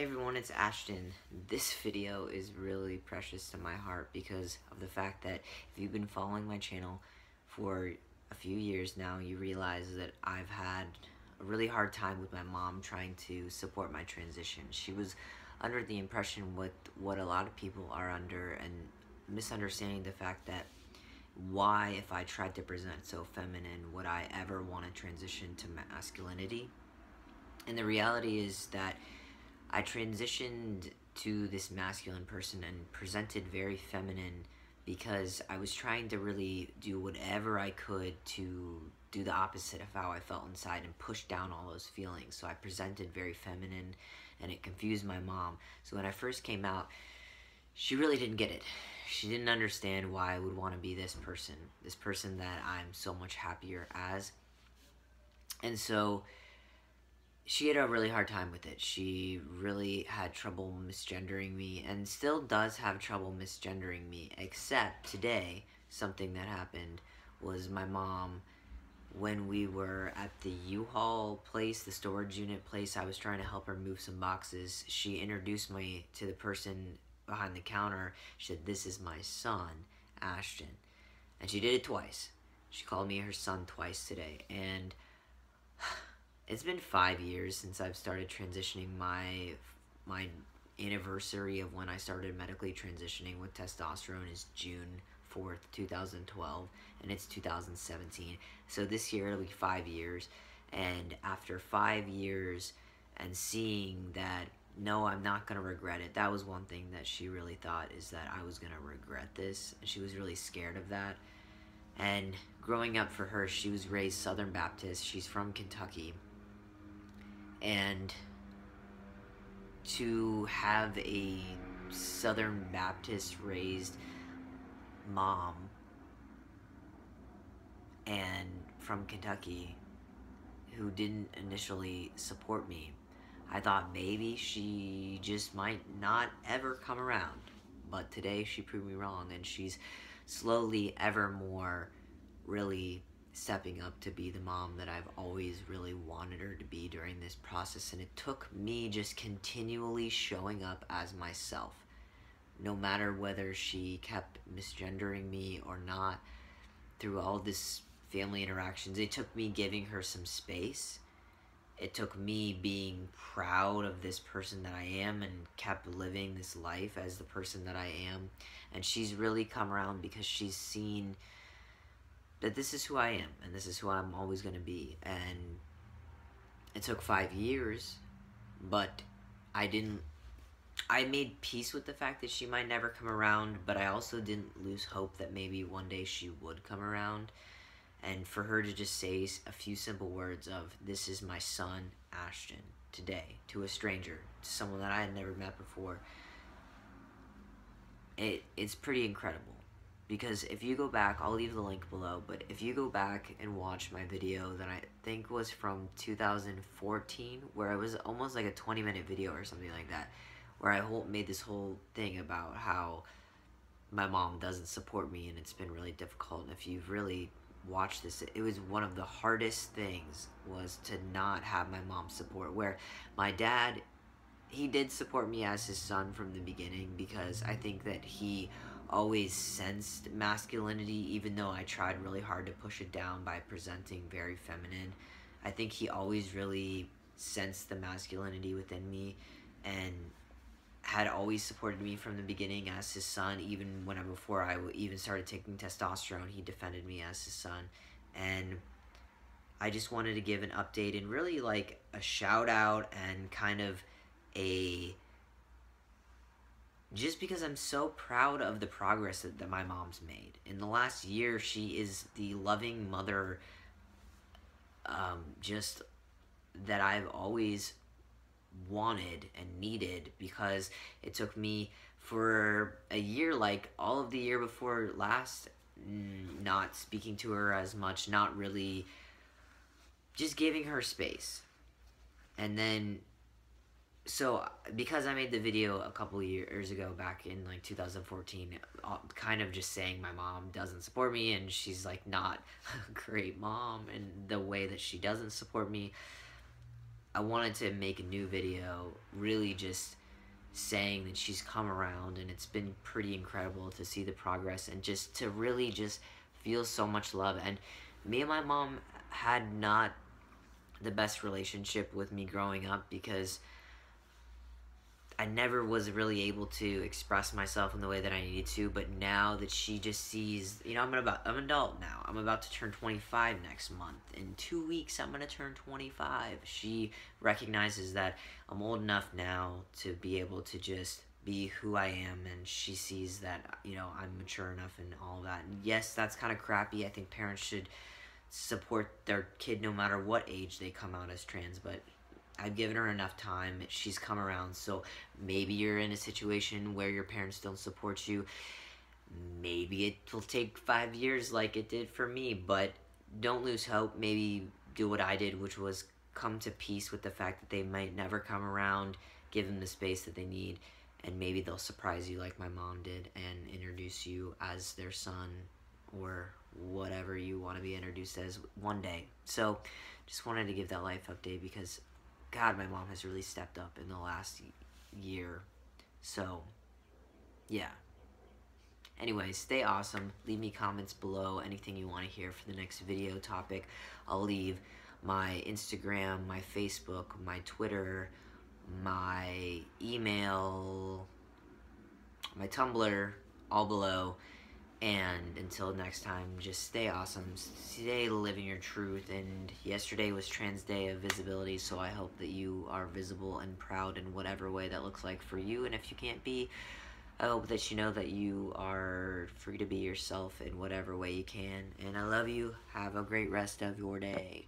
Hey everyone, it's Ashton. This video is really precious to my heart because of the fact that if you've been following my channel for a few years now, you realize that I've had a really hard time with my mom trying to support my transition. She was under the impression with what a lot of people are under and misunderstanding the fact that why, if I tried to present so feminine, would I ever want to transition to masculinity? And the reality is that I transitioned to this masculine person and presented very feminine because I was trying to really do whatever I could to do the opposite of how I felt inside and push down all those feelings. So I presented very feminine and it confused my mom. So when I first came out, she really didn't get it. She didn't understand why I would want to be this person that I'm so much happier as. And so she had a really hard time with it. She really had trouble misgendering me and still does have trouble misgendering me, except today, something that happened was my mom, when we were at the U-Haul place, the storage unit place, I was trying to help her move some boxes. She introduced me to the person behind the counter. She said, "This is my son, Ashton." And she did it twice. She called me her son twice today. And it's been 5 years since I've started transitioning. My anniversary of when I started medically transitioning with testosterone is June 4th, 2012, and it's 2017. So this year it'll be 5 years, and after 5 years and seeing that, no, I'm not going to regret it. That was one thing that she really thought, is that I was going to regret this. She was really scared of that. And growing up for her, she was raised Southern Baptist. She's from Kentucky. And to have a Southern Baptist raised mom and from Kentucky who didn't initially support me, I thought maybe she just might not ever come around. But today she proved me wrong, and she's slowly evermore really stepping up to be the mom that I've always really wanted her to be during this process. And it took me just continually showing up as myself, no matter whether she kept misgendering me or not. Through all this family interactions, it took me giving her some space. It took me being proud of this person that I am and kept living this life as the person that I am. And she's really come around because she's seen that this is who I am, and this is who I'm always going to be. And it took 5 years, but I made peace with the fact that she might never come around, but I also didn't lose hope that maybe one day she would come around. And for her to just say a few simple words of, "This is my son, Ashton," today, to a stranger, to someone that I had never met before, it's pretty incredible. Because if you go back, I'll leave the link below, but if you go back and watch my video that I think was from 2014, where it was almost like a 20-minute video or something like that, where I made this whole thing about how my mom doesn't support me and it's been really difficult. And if you've really watched this, it was one of the hardest things was to not have my mom's support, where my dad, he did support me as his son from the beginning, because I think that he always sensed masculinity, even though I tried really hard to push it down by presenting very feminine. I think he always really sensed the masculinity within me and had always supported me from the beginning as his son. Even when before I even started taking testosterone, he defended me as his son. And I just wanted to give an update and really like a shout out and kind of a, just because I'm so proud of the progress that my mom's made. In the last year, she is the loving mother just that I've always wanted and needed, because it took me for a year, like all of the year before last, not speaking to her as much, not really just giving her space. And then so, because I made the video a couple years ago, back in like 2014, kind of just saying my mom doesn't support me and she's like not a great mom, and the way that she doesn't support me, I wanted to make a new video really just saying that she's come around, and it's been pretty incredible to see the progress and just to really just feel so much love. And me and my mom had not the best relationship with me growing up because I never was really able to express myself in the way that I needed to. But now that she just sees, you know, I'm an adult now. I'm about to turn 25 next month. In 2 weeks, I'm gonna turn 25. She recognizes that I'm old enough now to be able to just be who I am, and she sees that, you know, I'm mature enough and all that. And yes, that's kind of crappy. I think parents should support their kid no matter what age they come out as trans, but I've given her enough time. She's come around. So maybe you're in a situation where your parents don't support you. Maybe it will take 5 years like it did for me, but don't lose hope. Maybe do what I did, which was come to peace with the fact that they might never come around, give them the space that they need, and maybe they'll surprise you like my mom did and introduce you as their son or whatever you want to be introduced as one day. So just wanted to give that life update because God, my mom has really stepped up in the last year. So, yeah. Anyway, stay awesome. Leave me comments below, anything you want to hear for the next video topic. I'll leave my Instagram, my Facebook, my Twitter, my email, my Tumblr, all below. And until next time, just stay awesome, stay living your truth. And yesterday was Trans Day of Visibility, so I hope that you are visible and proud in whatever way that looks like for you. And if you can't be, I hope that you know that you are free to be yourself in whatever way you can. And I love you. Have a great rest of your day.